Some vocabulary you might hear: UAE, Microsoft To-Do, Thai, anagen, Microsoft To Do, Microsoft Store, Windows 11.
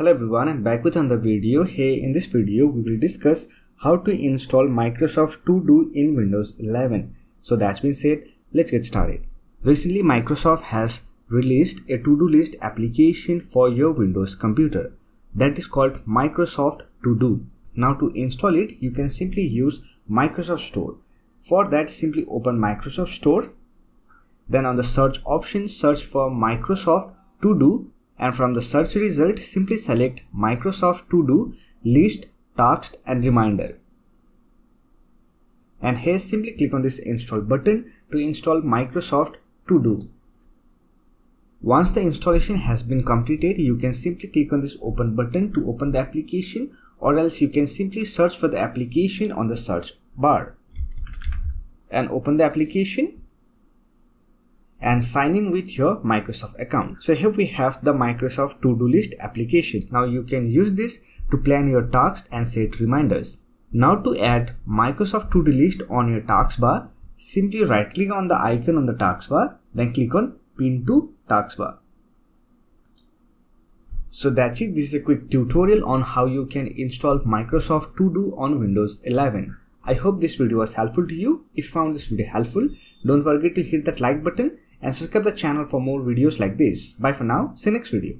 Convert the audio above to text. Hello everyone, I'm back with another video. Hey, in this video we will discuss how to install Microsoft To-Do in Windows 11. So that's been said, let's get started. Recently Microsoft has released a to-do list application for your Windows computer that is called Microsoft To-Do. Now to install it, you can simply use Microsoft Store. For that, simply open Microsoft Store. Then on the search option, search for Microsoft To-Do, and from the search result, simply select Microsoft To-Do, List, Tasks and Reminder. And here simply click on this install button to install Microsoft To-Do. Once the installation has been completed, you can simply click on this open button to open the application, or else you can simply search for the application on the search bar and open the application and sign in with your Microsoft account. So here we have the Microsoft To-Do List application. Now you can use this to plan your tasks and set reminders. Now to add Microsoft To-Do List on your taskbar, simply right click on the icon on the taskbar, then click on Pin to Taskbar. So that's it. This is a quick tutorial on how you can install Microsoft To-Do on Windows 11. I hope this video was helpful to you. If you found this video helpful, don't forget to hit that like button and subscribe the channel for more videos like this. Bye for now. See you next video.